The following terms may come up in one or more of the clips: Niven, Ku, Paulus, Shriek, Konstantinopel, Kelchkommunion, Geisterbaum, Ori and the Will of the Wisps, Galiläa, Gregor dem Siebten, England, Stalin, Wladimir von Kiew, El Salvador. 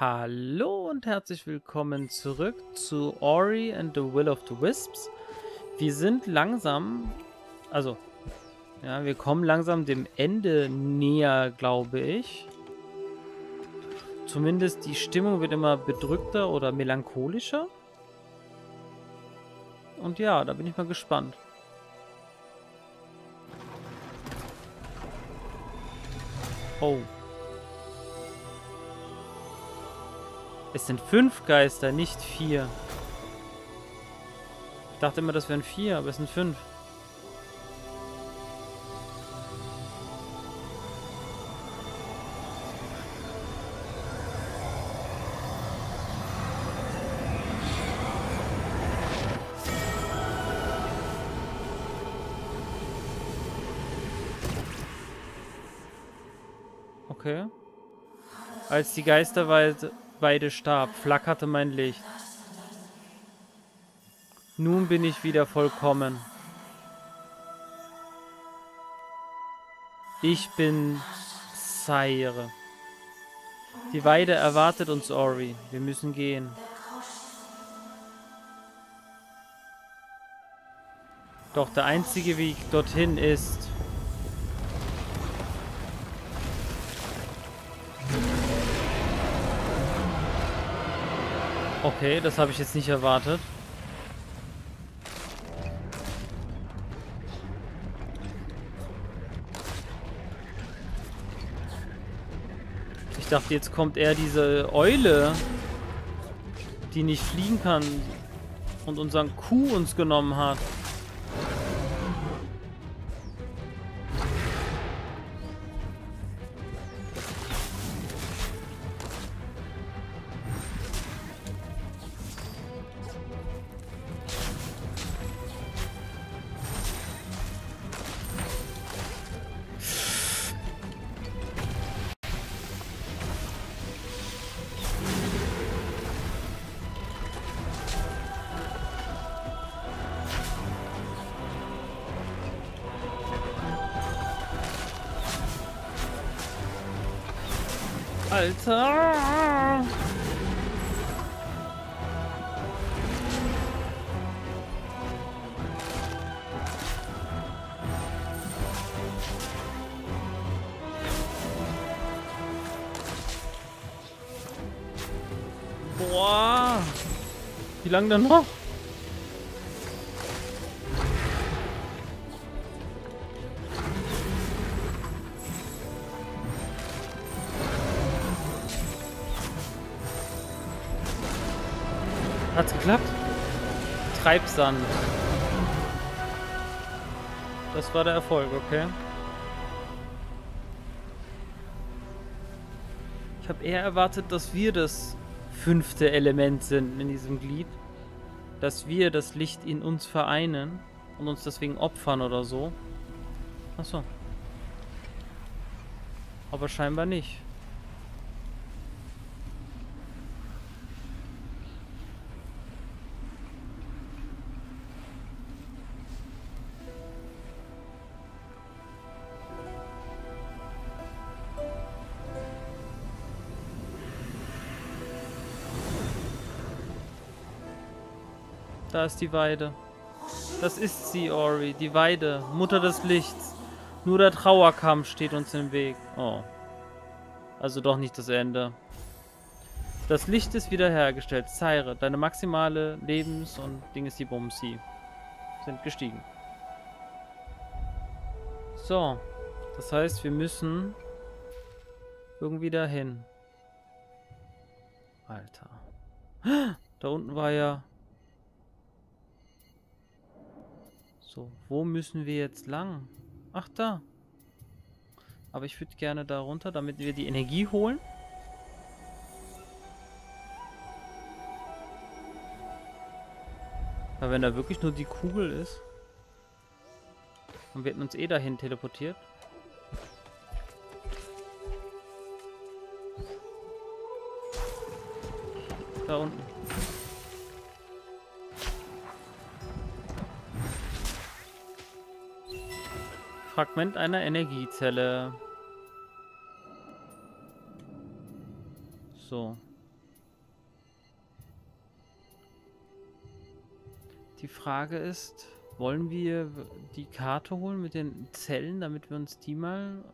Hallo und herzlich willkommen zurück zu Ori and the Will of the Wisps. Wir sind langsam, wir kommen langsam dem Ende näher, glaube ich. Zumindest die Stimmung wird immer bedrückter oder melancholischer. Und ja, da bin ich mal gespannt. Oh. Es sind 5 Geister, nicht 4. Ich dachte immer, das wären 4, aber es sind 5. Okay. Als die Geisterweise beide starb, flackerte mein Licht. Nun bin ich wieder vollkommen. Ich bin Sire. Die Weide erwartet uns, Ori. Wir müssen gehen. Doch der einzige Weg dorthin ist... Okay, das habe ich jetzt nicht erwartet. Ich dachte, jetzt kommt eher diese Eule, die nicht fliegen kann und unseren Ku uns genommen hat. Alter! Boah! Wie lange denn noch? Hat's geklappt? Treibsand. Das war der Erfolg, okay. Ich habe eher erwartet, dass wir das 5. Element sind in diesem Glied. Dass wir das Licht in uns vereinen und uns deswegen opfern oder so. Achso. Aber scheinbar nicht. Da ist die Weide. Das ist sie, Ori. Die Weide, Mutter des Lichts. Nur der Trauerkampf steht uns im Weg. Oh. Also doch nicht das Ende. Das Licht ist wiederhergestellt. Sire, deine maximale Lebens- und Dingesti-Bumsi sind gestiegen. So. Das heißt, wir müssen irgendwie dahin. Alter. Da unten war ja... So, wo müssen wir jetzt lang? Ach, da. Aber ich würde gerne da runter, damit wir die Energie holen. Weil wenn da wirklich nur die Kugel ist. Und wir hätten uns eh dahin teleportiert. Da unten. Fragment einer Energiezelle. So. Die Frage ist, wollen wir die Karte holen mit den Zellen, damit wir uns die mal...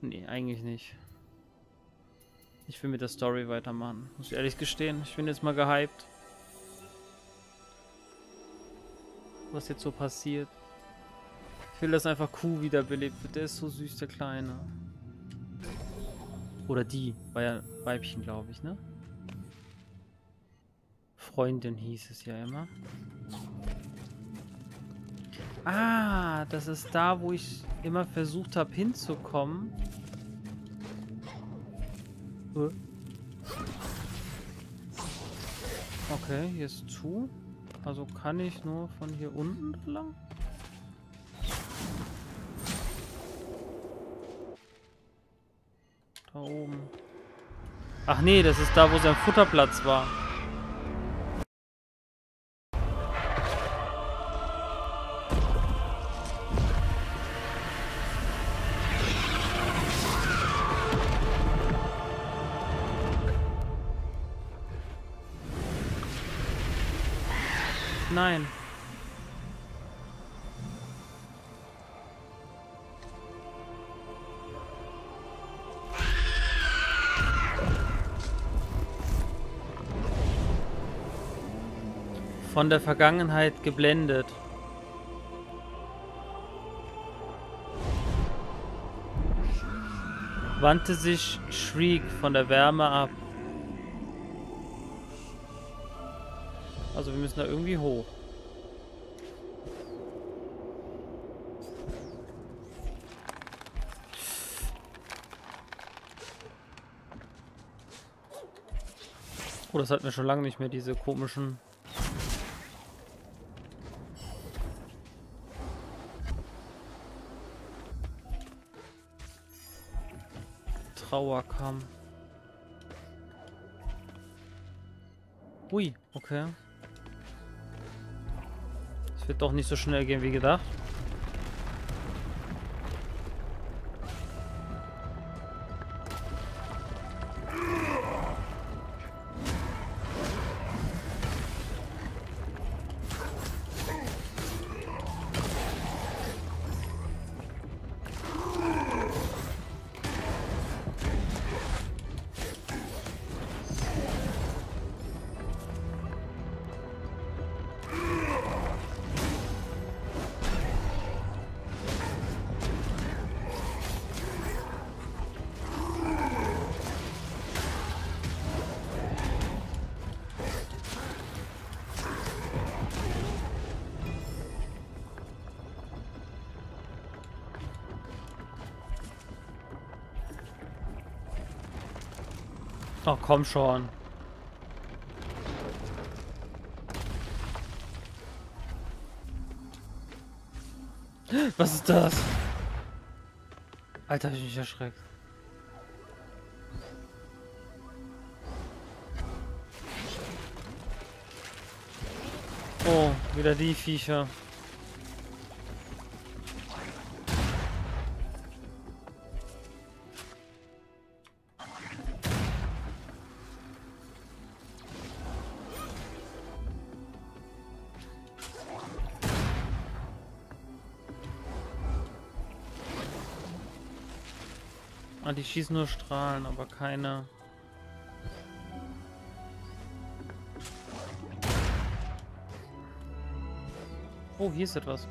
Nee, eigentlich nicht. Ich will mit der Story weitermachen. Muss ich ehrlich gestehen, ich bin jetzt mal gehypt. Was jetzt so passiert. Ich will, dass einfach Ku wiederbelebt wird. Der ist so süß, der Kleine. Oder die. War ja Weibchen, glaube ich, ne? Freundin hieß es ja immer. Ah, das ist da, wo ich immer versucht habe, hinzukommen. Okay, hier ist zu. Also kann ich nur von hier unten lang? Da oben. Ach nee, das ist da, wo sein Futterplatz war. Nein. Von der Vergangenheit geblendet. Wandte sich Shriek von der Wärme ab. Also wir müssen da irgendwie hoch. Oh, das hatten wir schon lange nicht mehr, diese komischen... Trauerkamm. Ui, okay. Es wird doch nicht so schnell gehen wie gedacht. Ach, komm schon. Was ist das? Alter, hab ich mich erschreckt. Oh, wieder die Viecher. Die schießen nur Strahlen, aber keine... Oh, hier ist etwas.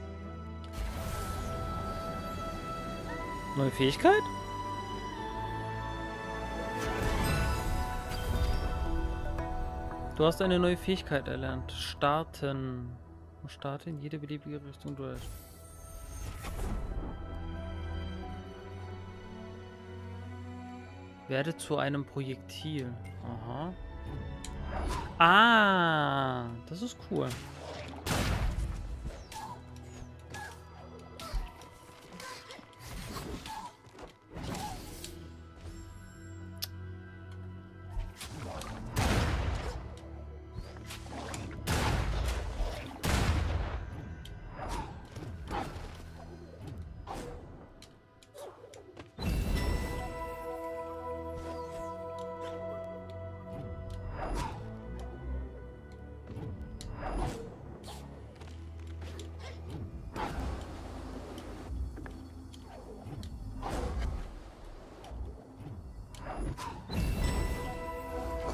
Neue Fähigkeit? Du hast eine neue Fähigkeit erlernt. Starten. Starte in jede beliebige Richtung durch. Werde zu einem Projektil. Aha. Ah, das ist cool.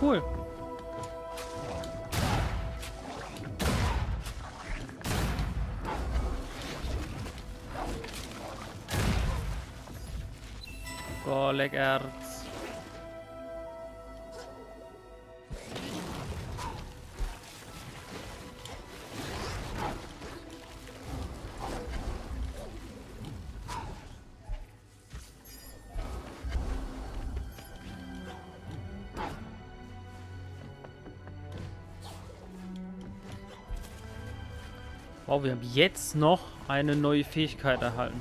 cool. Oh, Leckerz. Oh, wir haben jetzt noch eine neue Fähigkeit erhalten.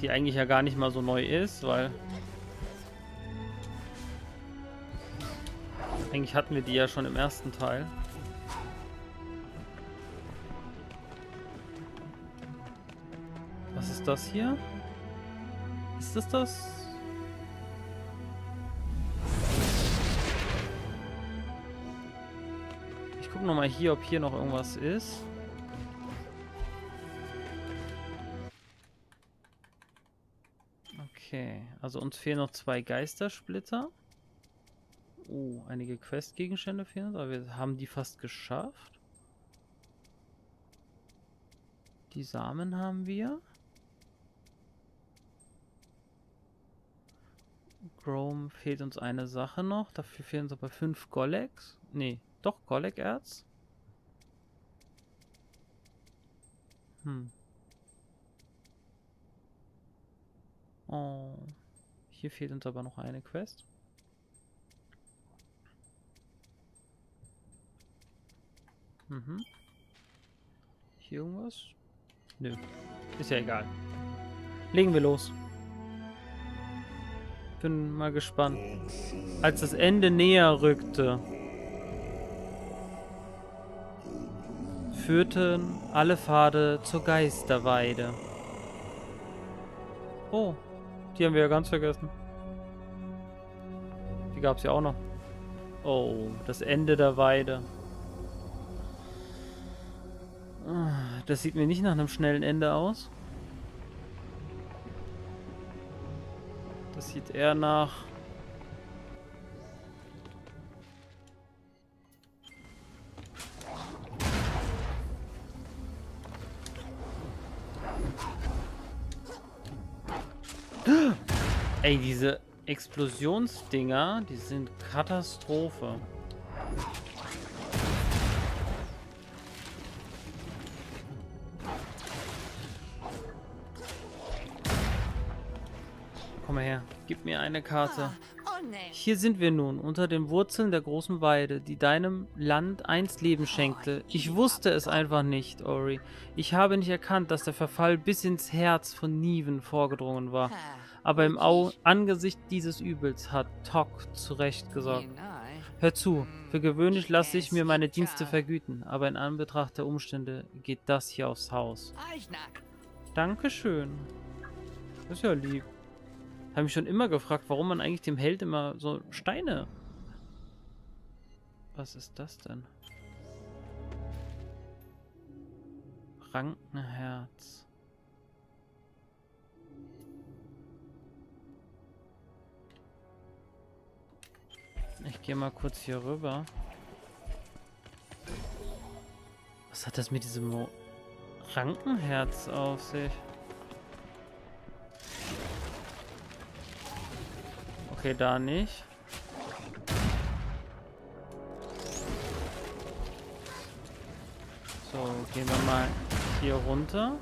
Die eigentlich ja gar nicht mal so neu ist, weil eigentlich hatten wir die ja schon im ersten Teil. Was ist das hier? Ist das das? Ich gucke nochmal hier, ob hier noch irgendwas ist. Okay, also uns fehlen noch 2 Geistersplitter. Oh, einige Questgegenstände fehlen uns, aber wir haben die fast geschafft. Die Samen haben wir. Grom fehlt uns eine Sache noch, dafür fehlen uns aber 5 Gollex. Nee, doch Gollekerz. Oh, hier fehlt uns aber noch eine Quest. Hier irgendwas? Nö, ist ja egal. Legen wir los. Bin mal gespannt. Als das Ende näher rückte, führten alle Pfade zur Geisterweide. Oh. Die haben wir ja ganz vergessen. Die gab es ja auch noch. Oh, das Ende der Weide. Das sieht mir nicht nach einem schnellen Ende aus. Das sieht eher nach... Ey, diese Explosionsdinger, die sind Katastrophe. Komm mal her, gib mir eine Karte. Hier sind wir nun, unter den Wurzeln der großen Weide, die deinem Land einst Leben schenkte. Ich wusste es einfach nicht, Ori. Ich habe nicht erkannt, dass der Verfall bis ins Herz von Niven vorgedrungen war. Aber im Angesicht dieses Übels hat Tok zu Recht gesorgt. Hör zu, für gewöhnlich lasse ich mir meine Dienste vergüten, aber in Anbetracht der Umstände geht das hier aufs Haus. Dankeschön. Das ist ja lieb. Habe mich schon immer gefragt, warum man eigentlich dem Held immer so Steine... Was ist das denn? Rankenherz. Ich gehe mal kurz hier rüber. Was hat das mit diesem Rankenherz auf sich? Okay, da nicht. So, gehen wir mal hier runter.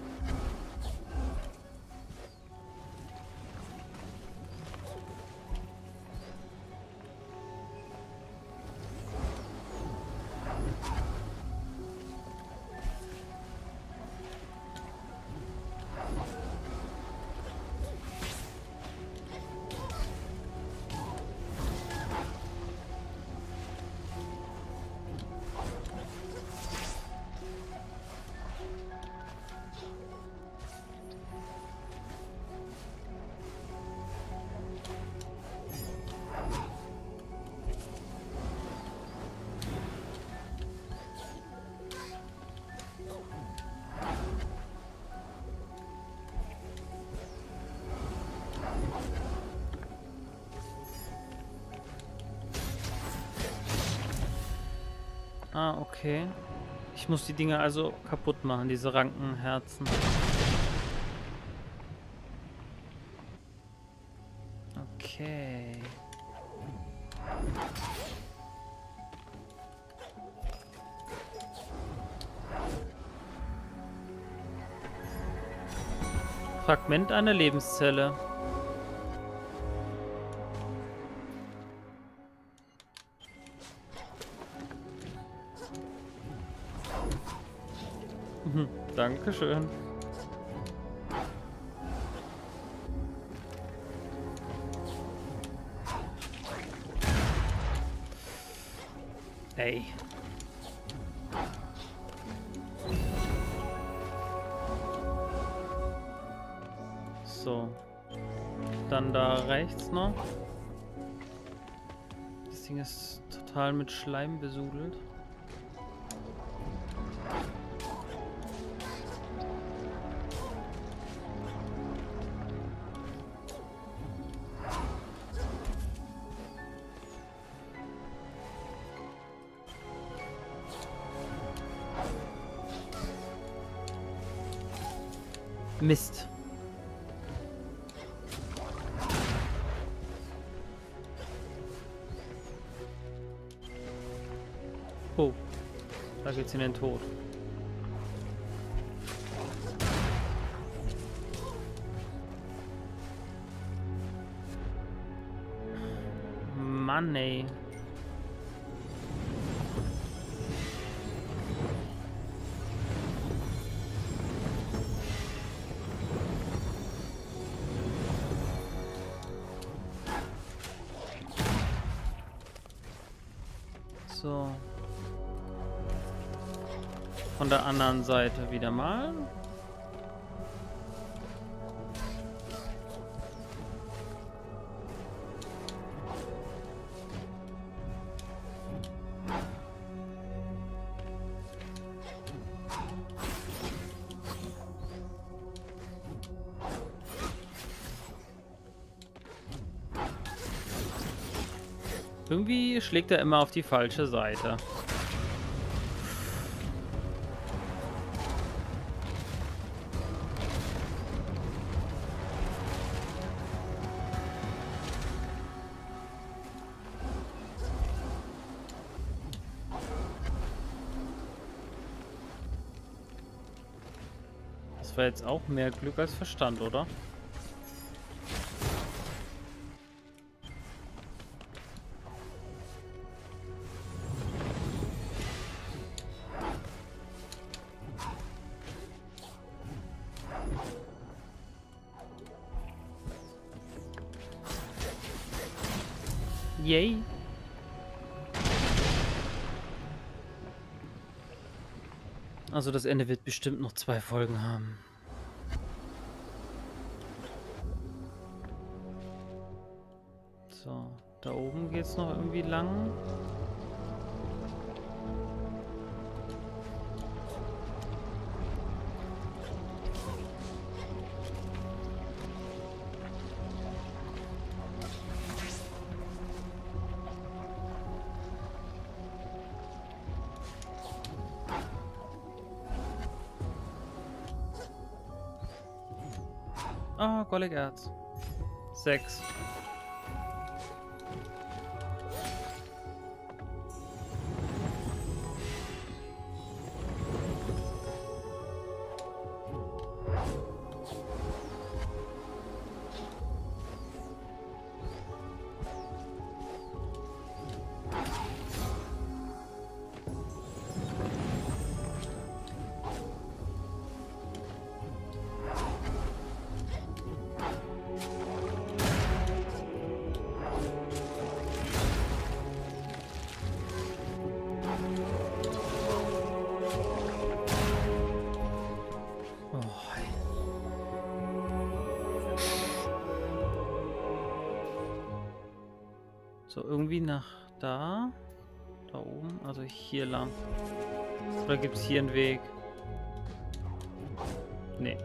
Ah, okay. Ich muss die Dinger also kaputt machen, diese Rankenherzen. Okay. Fragment einer Lebenszelle. Dankeschön. Ey. So. Dann da rechts noch. Das Ding ist total mit Schleim besudelt. Mist. Oh, da geht's in den Tod. Mann, ey. Von der anderen Seite wieder mal. Irgendwie schlägt er immer auf die falsche Seite. War jetzt auch mehr Glück als Verstand, oder? Yay! Also das Ende wird bestimmt noch 2 Folgen haben. So, da oben geht's noch irgendwie lang. Ah, Gollegerz. 6. So, irgendwie nach da. Da oben. Also hier lang. Oder gibt es hier einen Weg? Nee.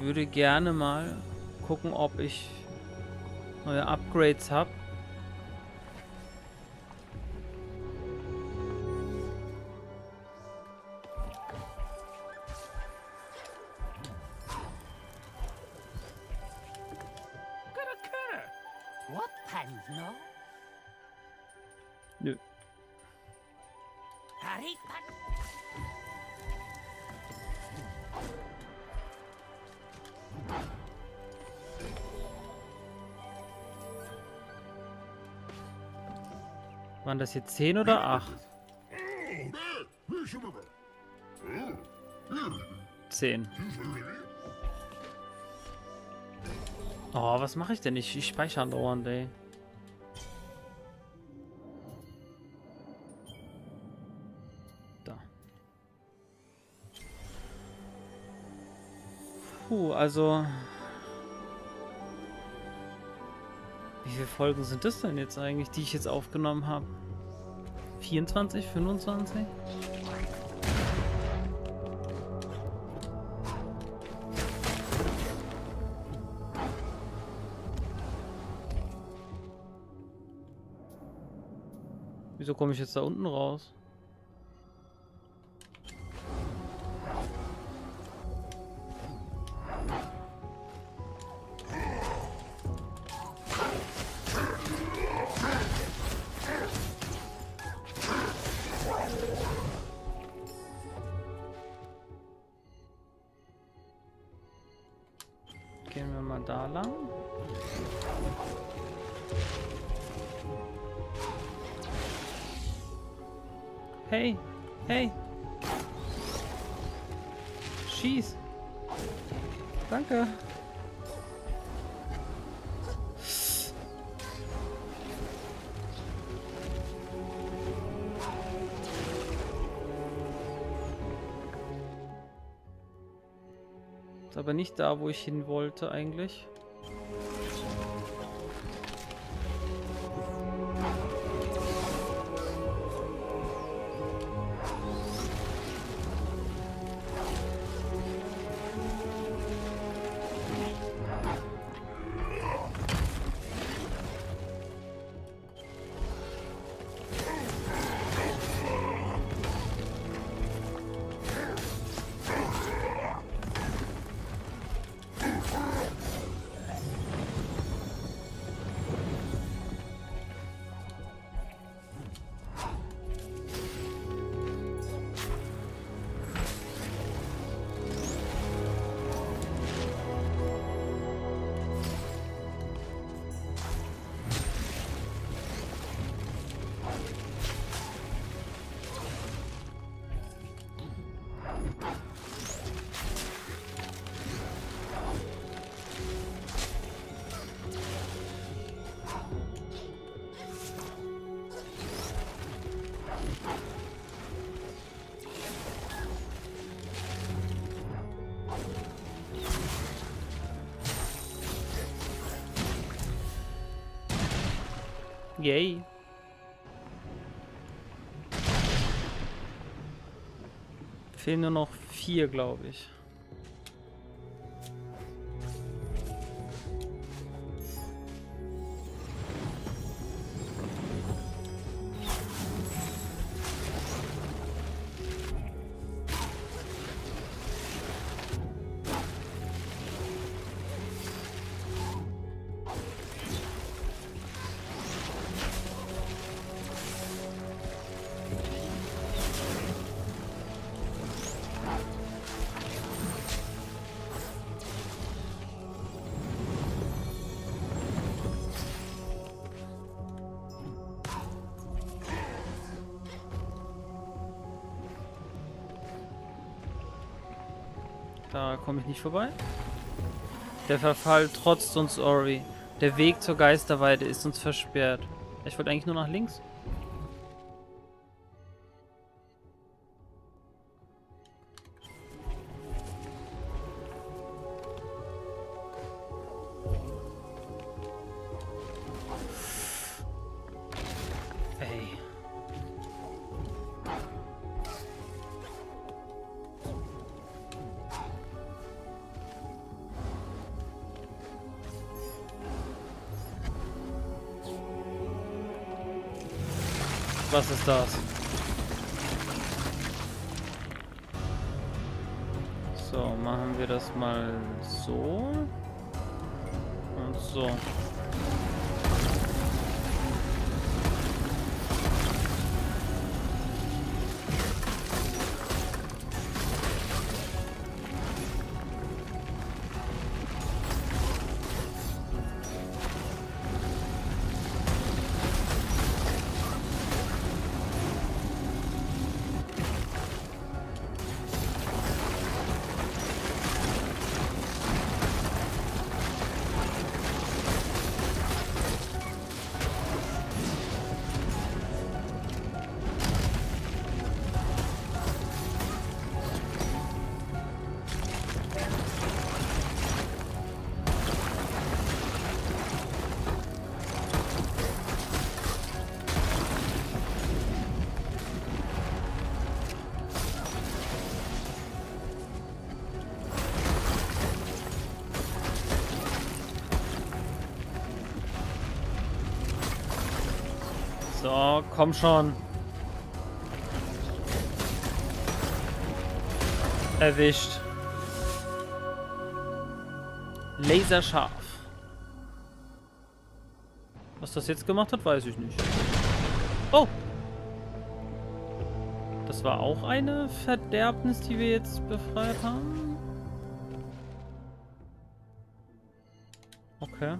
würde gerne mal gucken, ob ich neue Upgrades habe. Nö. Waren das jetzt 10 oder 8? 10. Oh, was mache ich denn? Ich speichere dauernd, ey. Also, wie viele Folgen sind das denn jetzt eigentlich, die ich jetzt aufgenommen habe? 24, 25? Wieso komme ich jetzt da unten raus? Gehen wir mal da lang. Hey, hey. Schieß. Danke. Aber nicht da, wo ich hin wollte eigentlich. Yay. Fehlen nur noch 4, glaube ich. Da komme ich nicht vorbei. Der Verfall trotzt uns, Ori. Der Weg zur Geisterweide ist uns versperrt. Ich wollte eigentlich nur nach links. Was ist das? So, machen wir das mal so. Und so. So, komm schon. Erwischt. Laserscharf. Was das jetzt gemacht hat, weiß ich nicht. Oh! Das war auch eine Verderbnis, die wir jetzt befreit haben. Okay.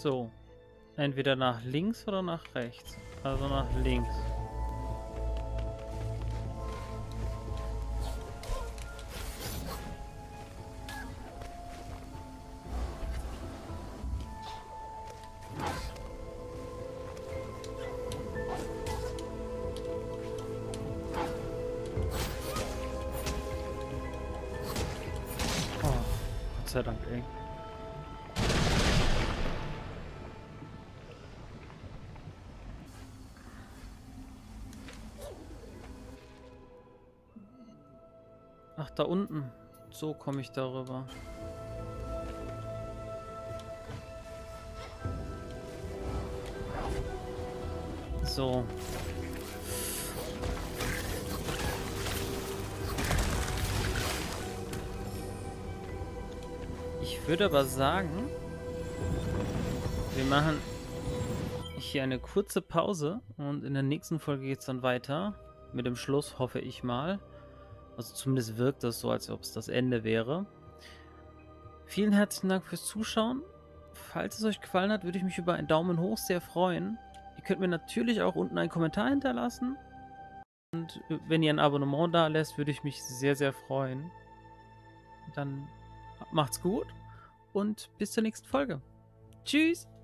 So, entweder nach links oder nach rechts. Also nach links. Oh, Gott sei Dank, ey. Ach, da unten. So komme ich darüber. So. Ich würde aber sagen, wir machen hier eine kurze Pause und in der nächsten Folge geht es dann weiter. Mit dem Schluss, hoffe ich mal. Also zumindest wirkt das so, als ob es das Ende wäre. Vielen herzlichen Dank fürs Zuschauen. Falls es euch gefallen hat, würde ich mich über einen Daumen hoch sehr freuen. Ihr könnt mir natürlich auch unten einen Kommentar hinterlassen. Und wenn ihr ein Abonnement da lässt, würde ich mich sehr, sehr freuen. Dann macht's gut und bis zur nächsten Folge. Tschüss!